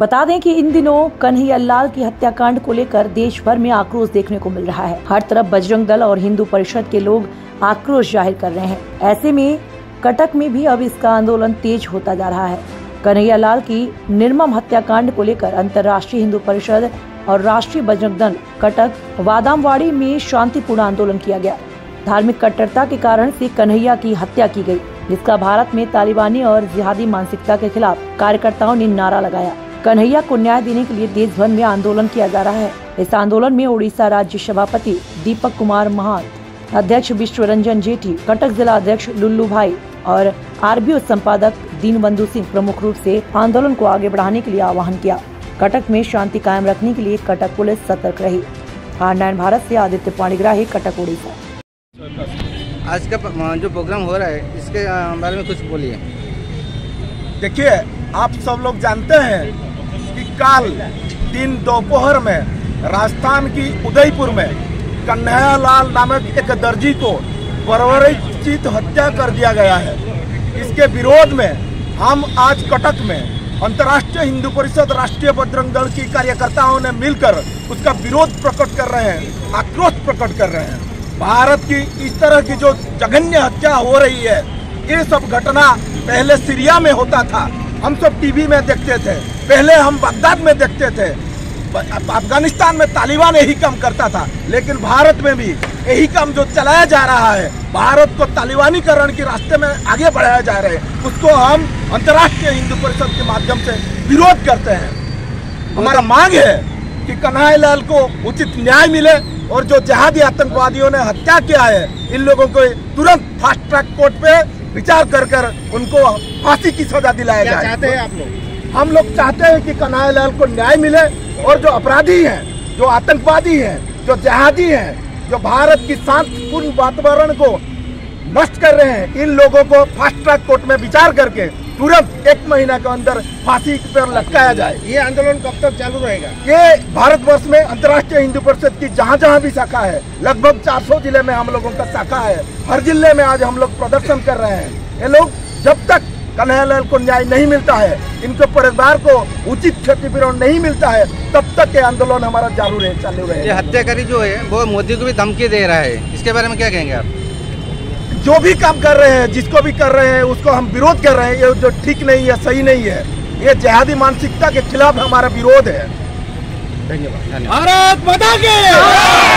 बता दें कि इन दिनों कन्हैया लाल की हत्याकांड को लेकर देश भर में आक्रोश देखने को मिल रहा है। हर तरफ बजरंग दल और हिंदू परिषद के लोग आक्रोश जाहिर कर रहे हैं। ऐसे में कटक में भी अब इसका आंदोलन तेज होता जा रहा है। कन्हैया लाल की निर्मम हत्याकांड को लेकर अंतर्राष्ट्रीय हिंदू परिषद और राष्ट्रीय बजरंग दल कटक वादामवाड़ी में शांतिपूर्ण आंदोलन किया गया। धार्मिक कट्टरता के कारण से कन्हैया की हत्या की गई, जिसका भारत में तालिबानी और जिहादी मानसिकता के खिलाफ कार्यकर्ताओं ने नारा लगाया। कन्हैया को न्याय देने के लिए देश भर में आंदोलन किया जा रहा है। इस आंदोलन में ओडिशा राज्य सभापति दीपक कुमार महत, अध्यक्ष विश्व रंजन जेठी, कटक जिला अध्यक्ष लुल्लू भाई और आरबीओ संपादक दीन बंधु सिंह प्रमुख रूप से आंदोलन को आगे बढ़ाने के लिए आह्वान किया। कटक में शांति कायम रखने के लिए कटक पुलिस सतर्क रही। आर9 भारत से आदित्य पांडिग्राही, कटक, ओडिशा। आज का जो प्रोग्राम हो रहा है इसके बारे में कुछ बोलिए। देखिए, आप सब लोग जानते हैं कि काल 3 दोपहर में राजस्थान की उदयपुर में कन्हैया लाल नामक एक दर्जी को बर्बरोचित हत्या कर दिया गया है। इसके विरोध में हम आज कटक में अंतर्राष्ट्रीय हिंदू परिषद, राष्ट्रीय बजरंग दल की कार्यकर्ताओं ने मिलकर उसका विरोध प्रकट कर रहे हैं, आक्रोश प्रकट कर रहे हैं। भारत की इस तरह की जो जघन्य हत्या हो रही है, ये सब घटना पहले सीरिया में होता था, हम सब टीवी में देखते थे, पहले हम बगदाद में देखते थे, अफगानिस्तान में तालिबान यही काम करता था, लेकिन भारत में भी यही काम जो चलाया जा रहा है, भारत को तालिबानीकरण के रास्ते में आगे बढ़ाया जा रहा है, उसको हम अंतर्राष्ट्रीय हिंदू परिषद के माध्यम से विरोध करते हैं। हमारा मांग है कि कन्हैया लाल को उचित न्याय मिले और जो जिहादी आतंकवादियों ने हत्या किया है, इन लोगों को तुरंत फास्ट ट्रैक कोर्ट पे विचार कर उनको फांसी की सजा दिलाया जाए। चाहते हैं आप लोग? हम लोग चाहते हैं कि कन्हैया लाल को न्याय मिले और जो अपराधी हैं, जो आतंकवादी हैं, जो जिहादी हैं, जो भारत की शांतिपूर्ण वातावरण को नष्ट कर रहे हैं, इन लोगों को फास्ट ट्रैक कोर्ट में विचार करके तुरंत 1 महीना के अंदर फांसी पर लटकाया जाए। ये आंदोलन कब तक चालू रहेगा? ये भारतवर्ष में अंतर्राष्ट्रीय हिंदू परिषद की जहाँ जहाँ भी शाखा है, लगभग 400 जिले में हम लोगों का शाखा है, हर जिले में आज हम लोग प्रदर्शन कर रहे हैं। ये लोग जब तक कन्हैया लाल को न्याय नहीं मिलता है, इनके परिवार को उचित क्षतिपूर्ति नहीं मिलता है, तब तक ये आंदोलन हमारा चालू रहे ये हत्याकारी जो है वो मोदी को भी धमकी दे रहा है, इसके बारे में क्या कहेंगे आप? जो भी काम कर रहे हैं, जिसको भी कर रहे हैं, उसको हम विरोध कर रहे हैं। ये जो ठीक नहीं है, सही नहीं है, ये जिहादी मानसिकता के खिलाफ हमारा विरोध है। धन्यवाद। भारत माता की जय।